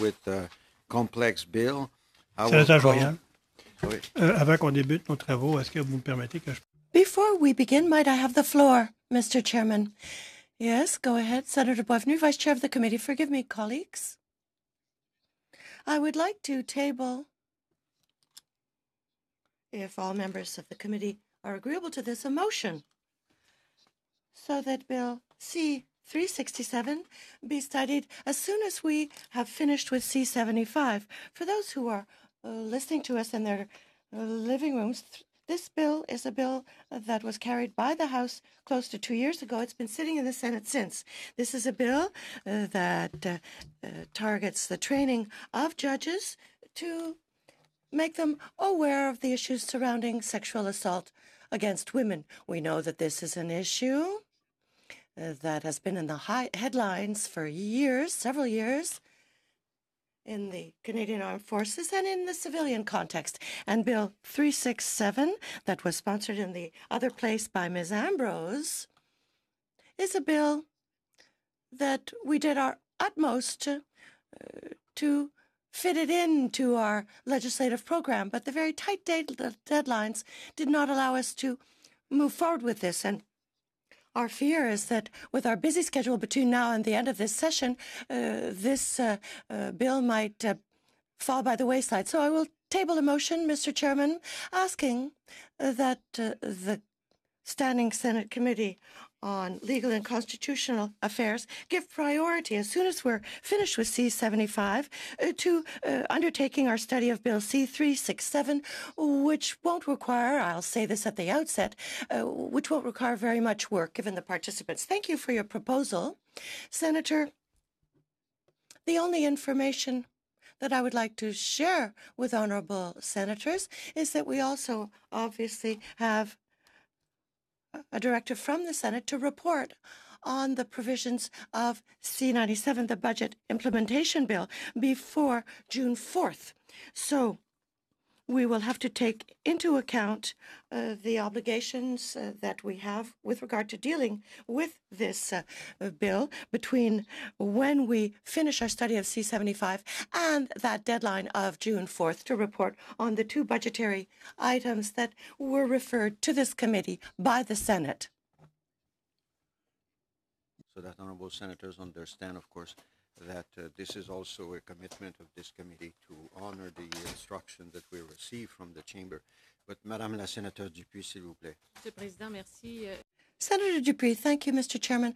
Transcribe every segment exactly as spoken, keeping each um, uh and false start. with a complex bill. Senator Joyen, oui. euh, avant qu'on débute nos travaux, est-ce que vous me permettez que je... Before we begin, might I have the floor, Mister Chairman? Yes, go ahead, Senator Boisvenu, Vice Chair of the Committee. Forgive me, colleagues. I would like to table, if all members of the committee are agreeable to this, a motion so that Bill C three sixty-seven be studied as soon as we have finished with C seventy-five. For those who are uh, listening to us in their uh, living rooms, th this bill is a bill that was carried by the House close to two years ago. It's been sitting in the Senate since. This is a bill uh, that uh, uh, targets the training of judges to make them aware of the issues surrounding sexual assault against women. We know that this is an issue uh, that has been in the high headlines for years, several years, in the Canadian Armed Forces and in the civilian context. And Bill three sixty-seven, that was sponsored in the other place by Miz Ambrose, is a bill that we did our utmost to, uh, to fit it into our legislative program, but the very tight date deadlines did not allow us to move forward with this. And our fear is that with our busy schedule between now and the end of this session, uh, this uh, uh, bill might uh, fall by the wayside. So I will table a motion, Mister Chairman, asking that uh, the Standing Senate Committee on Legal and Constitutional Affairs give priority, as soon as we're finished with C seventy-five, uh, to uh, undertaking our study of Bill C three sixty-seven, which won't require, I'll say this at the outset, uh, which won't require very much work given the participants. Thank you for your proposal. Senator, the only information that I would like to share with honorable senators is that we also obviously have a directive from the Senate to report on the provisions of C ninety-seven, the budget implementation bill, before June fourth. So we will have to take into account uh, the obligations uh, that we have with regard to dealing with this uh, bill between when we finish our study of C seventy-five and that deadline of June fourth to report on the two budgetary items that were referred to this committee by the Senate. So that honorable senators understand, of course, that uh, this is also a commitment of this committee to honor the instruction that we receive from the chamber. But Madame la Senateur Dupuis, s'il vous plaît. Monsieur le Président, merci. Senator Dupuis, thank you, Mister Chairman.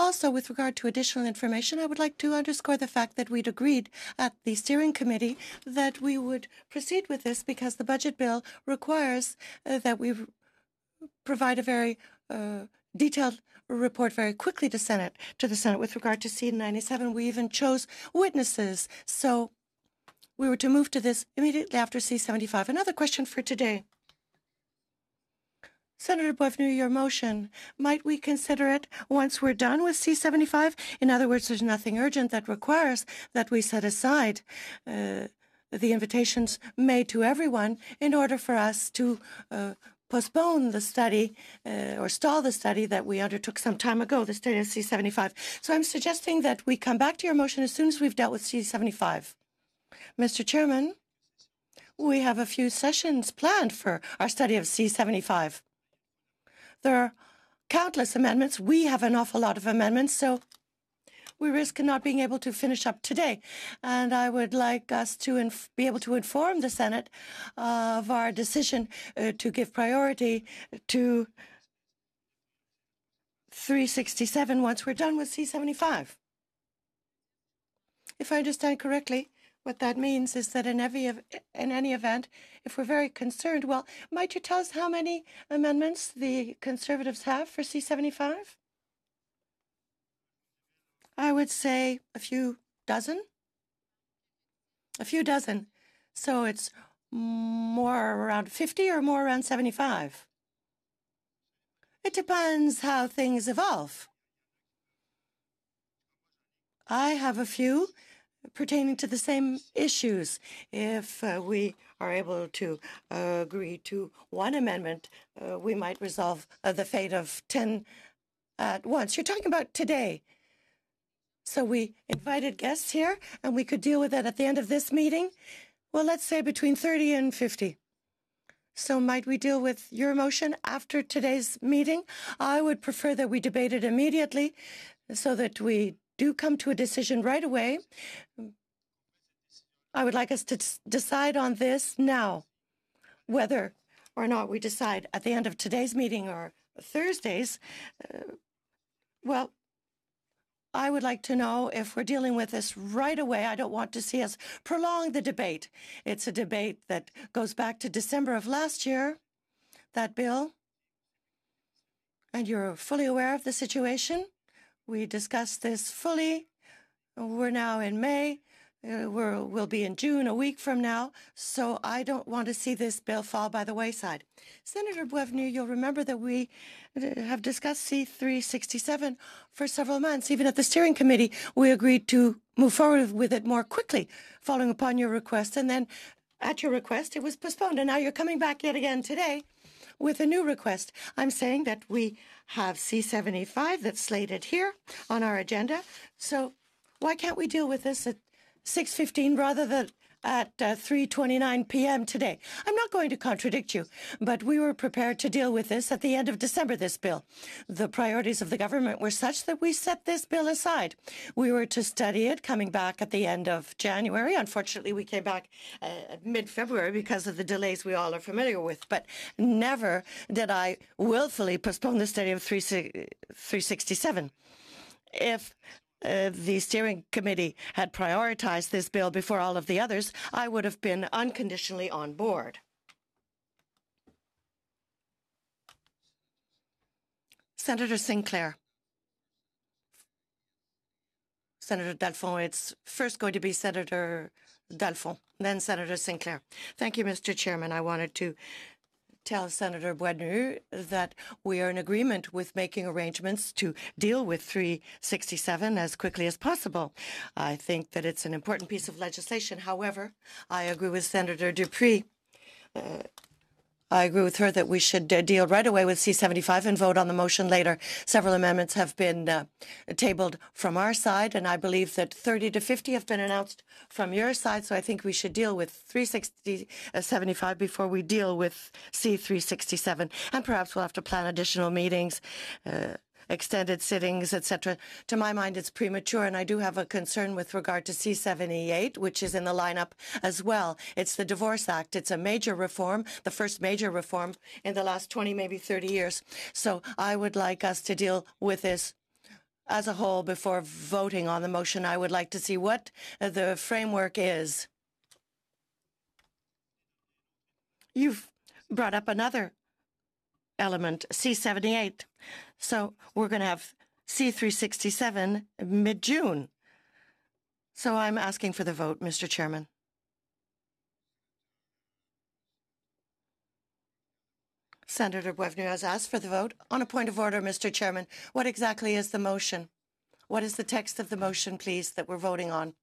Also, with regard to additional information, I would like to underscore the fact that we'd agreed at the steering committee that we would proceed with this because the budget bill requires uh, that we provide a very uh, detailed report very quickly to Senate, to the Senate with regard to C ninety-seven. We even chose witnesses, so we were to move to this immediately after C seventy-five. Another question for today. Senator Boisvenu, your motion, might we consider it once we're done with C seventy-five? In other words, there's nothing urgent that requires that we set aside uh, the invitations made to everyone in order for us to uh, postpone the study uh, or stall the study that we undertook some time ago, the study of C seventy-five. So I'm suggesting that we come back to your motion as soon as we've dealt with C seventy-five. Mister Chairman, we have a few sessions planned for our study of C seventy-five. There are countless amendments. We have an awful lot of amendments, so we risk not being able to finish up today. And I would like us to inf be able to inform the Senate of our decision uh, to give priority to three sixty-seven once we're done with C seventy-five. If I understand correctly, what that means is that in every ev in any event, if we're very concerned, well, might you tell us how many amendments the Conservatives have for C seventy-five? I would say a few dozen. A few dozen. So it's more around fifty or more around seventy-five. It depends how things evolve. I have a few pertaining to the same issues. If uh, we are able to uh, agree to one amendment, uh, we might resolve uh, the fate of ten at once. You're talking about today. So we invited guests here, and we could deal with that at the end of this meeting. Well, let's say between thirty and fifty. So might we deal with your motion after today's meeting? I would prefer that we debate it immediately so that we do come to a decision right away. I would like us to decide on this now, whether or not we decide at the end of today's meeting or Thursday's. Uh, well, I would like to know if we're dealing with this right away. I don't want to see us prolong the debate. It's a debate that goes back to December of last year, that bill. And you're fully aware of the situation. We discussed this fully. We're now in May. We're, we'll be in June, a week from now. So I don't want to see this bill fall by the wayside. Senator Boisvenu, you'll remember that we have discussed C three sixty-seven for several months. Even at the steering committee, we agreed to move forward with it more quickly, following upon your request. And then at your request, it was postponed. And now you're coming back yet again today with a new request. I'm saying that we have C seventy-five that's slated here on our agenda. So why can't we deal with this at six fifteen rather than at uh, three twenty-nine p m today? I'm not going to contradict you, but we were prepared to deal with this at the end of December, this bill. The priorities of the government were such that we set this bill aside. We were to study it coming back at the end of January. Unfortunately, we came back uh, mid-February because of the delays we all are familiar with, but never did I willfully postpone the study of three sixty-seven. If Uh, the steering committee had prioritized this bill before all of the others, I would have been unconditionally on board. Senator Sinclair. Senator Dalphond, it's first going to be Senator Dalphond, then Senator Sinclair. Thank you, Mister Chairman. I wanted to tell Senator Boisvenu that we are in agreement with making arrangements to deal with three sixty-seven as quickly as possible. I think that it's an important piece of legislation. However, I agree with Senator Dupuis. Uh, I agree with her that we should uh, deal right away with C seventy-five and vote on the motion later. Several amendments have been uh, tabled from our side, and I believe that thirty to fifty have been announced from your side, so I think we should deal with three sixty, uh, seventy-five before we deal with C three sixty-seven. And perhaps we'll have to plan additional meetings, uh, extended sittings, et cetera. To my mind, it's premature, and I do have a concern with regard to C seventy-eight, which is in the lineup as well. It's the Divorce Act. It's a major reform, the first major reform in the last twenty, maybe thirty years. So I would like us to deal with this as a whole before voting on the motion. I would like to see what the framework is. You've brought up another element, C seventy-eight. So we're going to have C three sixty-seven mid-June. So I'm asking for the vote, Mister Chairman. Senator Boisvenu has asked for the vote. On a point of order, Mister Chairman, what exactly is the motion? What is the text of the motion, please, that we're voting on?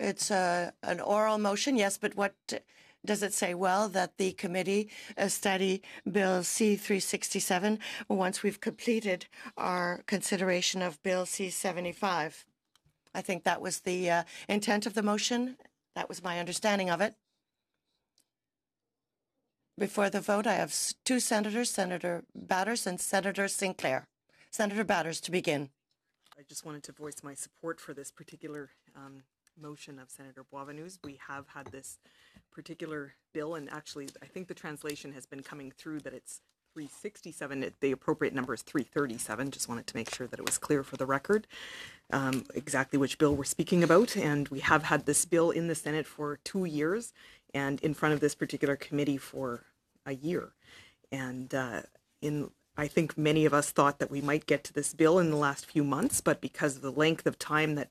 It's uh, an oral motion, yes, but what does it say? Well, that the committee study Bill C three sixty-seven once we've completed our consideration of Bill C seventy-five. I think that was the uh, intent of the motion. That was my understanding of it. Before the vote, I have two senators, Senator Batters and Senator Sinclair. Senator Batters, to begin. I just wanted to voice my support for this particular um, motion of Senator Boisvenu's. We have had this particular bill, and actually I think the translation has been coming through that it's three sixty-seven. It, the appropriate number is three thirty-seven. Just wanted to make sure that it was clear for the record um, exactly which bill we're speaking about. And we have had this bill in the Senate for two years and in front of this particular committee for a year. And uh, in I think many of us thought that we might get to this bill in the last few months, but because of the length of time that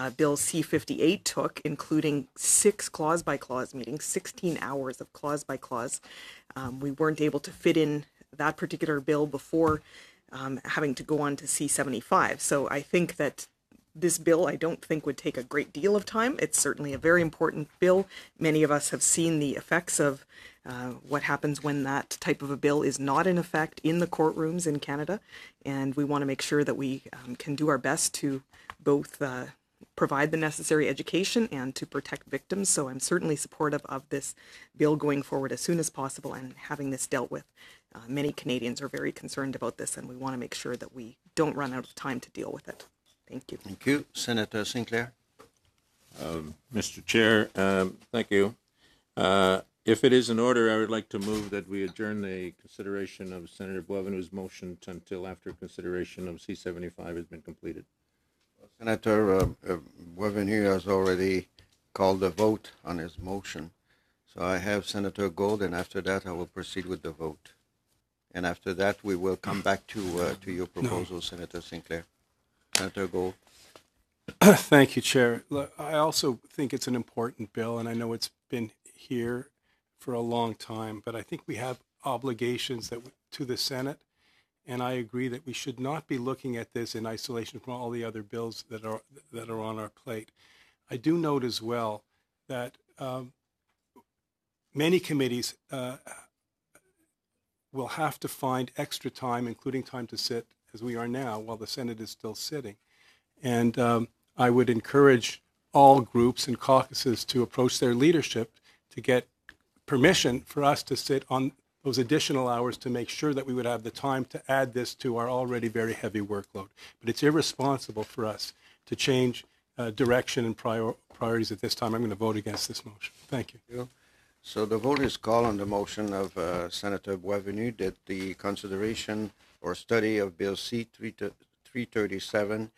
Uh, Bill C fifty-eight took, including six clause-by-clause meetings, sixteen hours of clause-by-clause. Um, we weren't able to fit in that particular bill before um, having to go on to C seventy-five. So I think that this bill, I don't think, would take a great deal of time. It's certainly a very important bill. Many of us have seen the effects of uh, what happens when that type of a bill is not in effect in the courtrooms in Canada. And we want to make sure that we um, can do our best to both uh, provide the necessary education and to protect victims. So I'm certainly supportive of this bill going forward as soon as possible and having this dealt with. Uh, many Canadians are very concerned about this, and we want to make sure that we don't run out of time to deal with it. Thank you. Thank you. Senator Sinclair. Um, Mister Chair, um, thank you. Uh, if it is in order, I would like to move that we adjourn the consideration of Senator Boisvenu's motion until after consideration of C seventy-five has been completed. Senator uh, uh, Boisvenu has already called the vote on his motion. So I have Senator Gold, and after that I will proceed with the vote. And after that we will come back to, uh, to your proposal, no. Senator Sinclair. Senator Gold. Thank you, Chair. Look, I also think it's an important bill, and I know it's been here for a long time, but I think we have obligations that to the Senate. And I agree that we should not be looking at this in isolation from all the other bills that are that are on our plate. I do note as well that um, many committees uh, will have to find extra time, including time to sit, as we are now, while the Senate is still sitting. And um, I would encourage all groups and caucuses to approach their leadership to get permission for us to sit on those additional hours to make sure that we would have the time to add this to our already very heavy workload. But it's irresponsible for us to change uh, direction and prior priorities at this time. I'm going to vote against this motion. Thank you. So the vote is called on the motion of uh, Senator Boisvenu that the consideration or study of Bill C three thirty-seven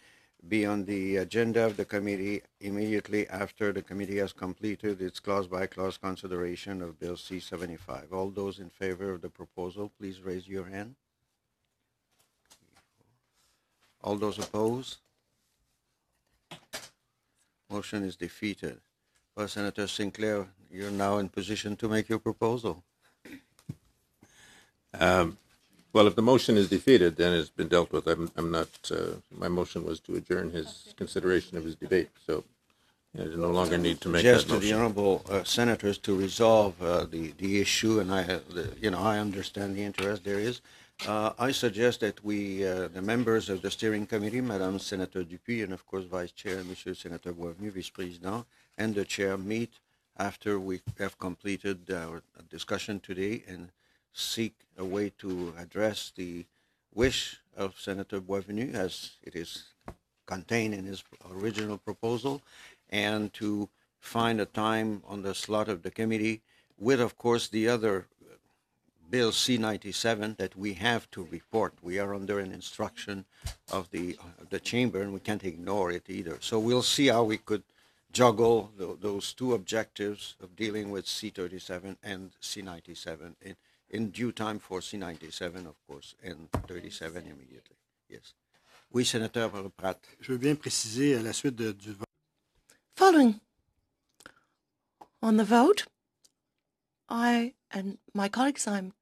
be on the agenda of the committee immediately after the committee has completed its clause-by-clause consideration of Bill C seventy-five. All those in favor of the proposal, please raise your hand. All those opposed? Motion is defeated. Well, Senator Sinclair, you're now in position to make your proposal. Um. Well, if the motion is defeated, then it's been dealt with. I'm, I'm not, uh, my motion was to adjourn his consideration of his debate, so I no longer need to make Just that motion. Just to the honourable uh, senators to resolve uh, the, the issue, and I, the, you know, I understand the interest there is. Uh, I suggest that we, uh, the members of the steering committee, Madame Senator Dupuis, and of course Vice Chair, Monsieur Senator Boisvenu, Vice-President, and the Chair meet after we have completed our discussion today and seek a way to address the wish of Senator Boisvenu as it is contained in his original proposal, and to find a time on the slot of the committee with, of course, the other Bill C ninety-seven that we have to report. We are under an instruction of the, of the chamber, and we can't ignore it either. So we'll see how we could juggle the, those two objectives of dealing with C thirty-seven and C ninety-seven. It, in due time for C ninety-seven, of course, and thirty-seven immediately. Yes. Oui, Senator Pratt. Je veux bien préciser à la suite de, du vote. Following on the vote, I and my colleagues, I'm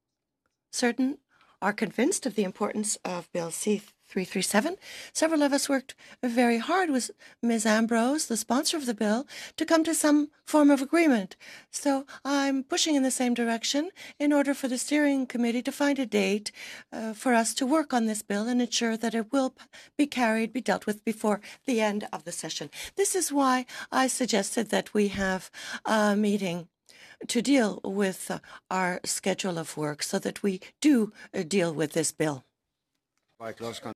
certain, are convinced of the importance of Bill C three thirty-seven. Several of us worked very hard with Miz Ambrose, the sponsor of the bill, to come to some form of agreement. So I'm pushing in the same direction in order for the steering committee to find a date uh, for us to work on this bill and ensure that it will be carried, be dealt with before the end of the session. This is why I suggested that we have a meeting to deal with uh, our schedule of work so that we do uh, deal with this bill.